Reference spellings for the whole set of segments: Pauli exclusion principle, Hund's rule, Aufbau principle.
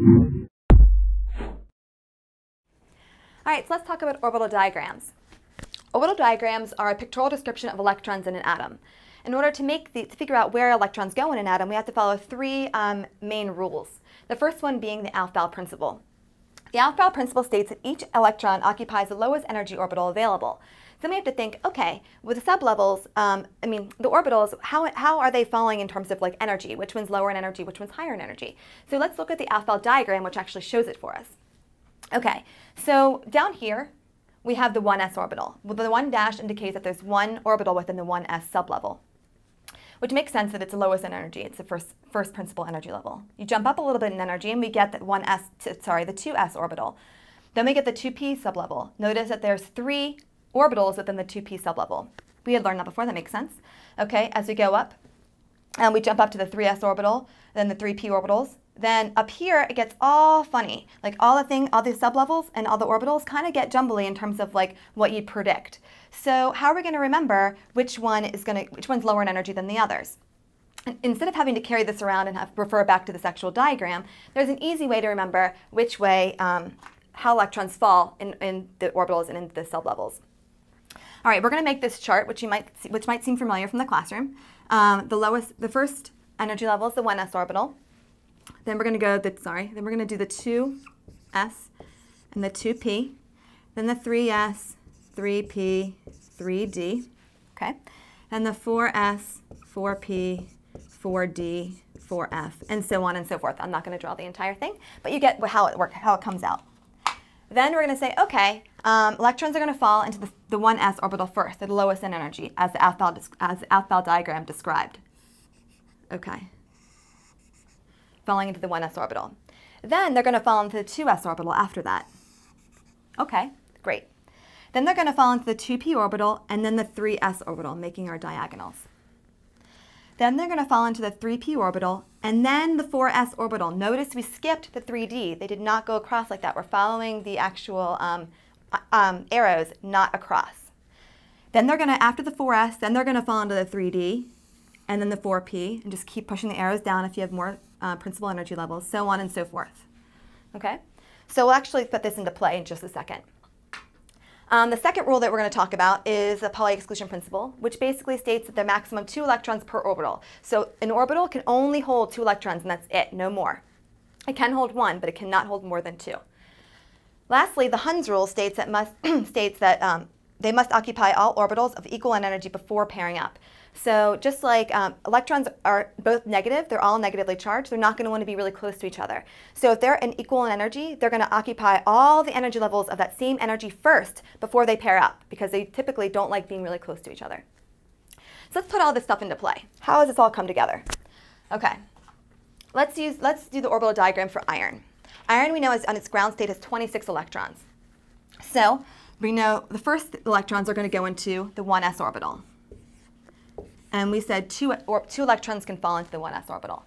All right, so let's talk about orbital diagrams. Orbital diagrams are a pictorial description of electrons in an atom. In order to figure out where electrons go in an atom, we have to follow three main rules. The first one being the Aufbau principle. The Aufbau principle states that each electron occupies the lowest energy orbital available. Then we have to think, okay, with the sublevels, the orbitals, how are they falling in terms of like energy? Which one's lower in energy? Which one's higher in energy? So let's look at the Aufbau diagram, which actually shows it for us. Okay, so down here, we have the 1s orbital. Well, the 1 dash indicates that there's one orbital within the 1s sublevel, which makes sense that it's the lowest in energy. It's the first principal energy level. You jump up a little bit in energy, and we get that the 2s orbital. Then we get the 2p sublevel. Notice that there's three orbitals within the 2p sublevel. We had learned that before. That makes sense. Okay, as we go up, and we jump up to the 3s orbital, then the 3p orbitals. Then up here, it gets all funny. Like all the sublevels and all the orbitals kind of get jumbly in terms of like what you predict. So how are we going to remember which one's lower in energy than the others? And instead of having to carry this around and refer back to this actual diagram, there's an easy way to remember which way how electrons fall in the orbitals and in the sublevels. All right, we're going to make this chart, which might seem familiar from the classroom. The first energy level is the 1s orbital. Then we're going to do the 2s and the 2p, then the 3s, 3p, 3d, okay, and the 4s, 4p, 4d, 4f, and so on and so forth. I'm not going to draw the entire thing, but you get how it comes out. Then we're going to say, okay, electrons are going to fall into the 1s orbital first, the lowest in energy, as the Aufbau diagram described. Okay. Falling into the 1s orbital. Then they're going to fall into the 2s orbital after that. Okay, great. Then they're going to fall into the 2p orbital and then the 3s orbital, making our diagonals. Then they're going to fall into the 3p orbital and then the 4s orbital. Notice we skipped the 3d. They did not go across like that. We're following the actual arrows, not across. Then they're going to, after the 4s, then they're going to fall into the 3d and then the 4p, and just keep pushing the arrows down if you have more principal energy levels, so on and so forth. Okay, so we'll actually put this into play in just a second. The second rule that we're going to talk about is the Pauli exclusion principle, which basically states that the maximum 2 electrons per orbital. So an orbital can only hold 2 electrons, and that's it, no more. It can hold 1, but it cannot hold more than 2. Lastly, the Hund's rule states that they must occupy all orbitals of equal in energy before pairing up. So just like electrons are both negative, they're all negatively charged, they're not going to want to be really close to each other. So if they're equal in energy, they're going to occupy all the energy levels of that same energy first before they pair up, because they typically don't like being really close to each other. So let's put all this stuff into play. How does this all come together? Okay, let's do the orbital diagram for iron. Iron, we know, is on its ground state has 26 electrons. So we know the first electrons are going to go into the 1s orbital. And we said two electrons can fall into the 1s orbital.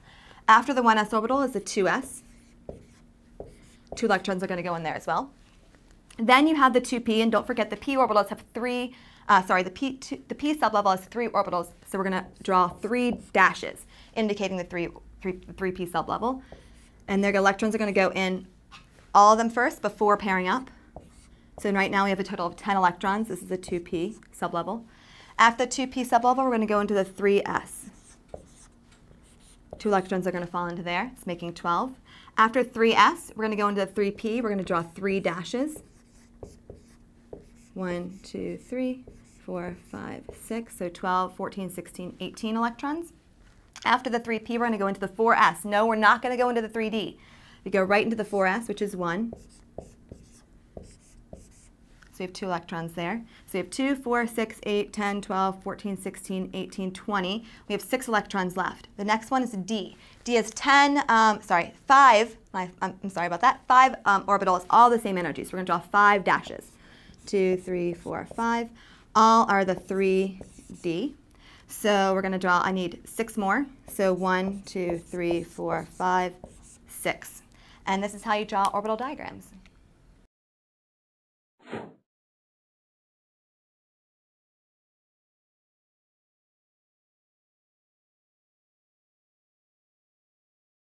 After the 1s orbital is the 2s. 2 electrons are going to go in there as well. Then you have the 2p, and don't forget the p orbitals have the p sublevel has 3 orbitals, so we're going to draw 3 dashes, indicating the 3p sublevel. And their electrons are going to go in, all of them first, before pairing up. So right now we have a total of 10 electrons. This is the 2p sublevel. After the 2p sublevel, we're going to go into the 3s. 2 electrons are going to fall into there. It's making 12. After 3s, we're going to go into the 3p. We're going to draw 3 dashes. 1, 2, 3, 4, 5, 6. So 12, 14, 16, 18 electrons. After the 3p, we're going to go into the 4s. No, we're not going to go into the 3d. We go right into the 4s, which is 1. So we have 2 electrons there. So we have 2, 4, 6, 8, 10, 12, 14, 16, 18, 20. We have 6 electrons left. The next one is D. D has 5 orbitals, all the same energy. So we're going to draw 5 dashes. 2, 3, 4, 5. All are the 3D. So we're going to draw, I need 6 more. So 1, 2, 3, 4, 5, 6. And this is how you draw orbital diagrams.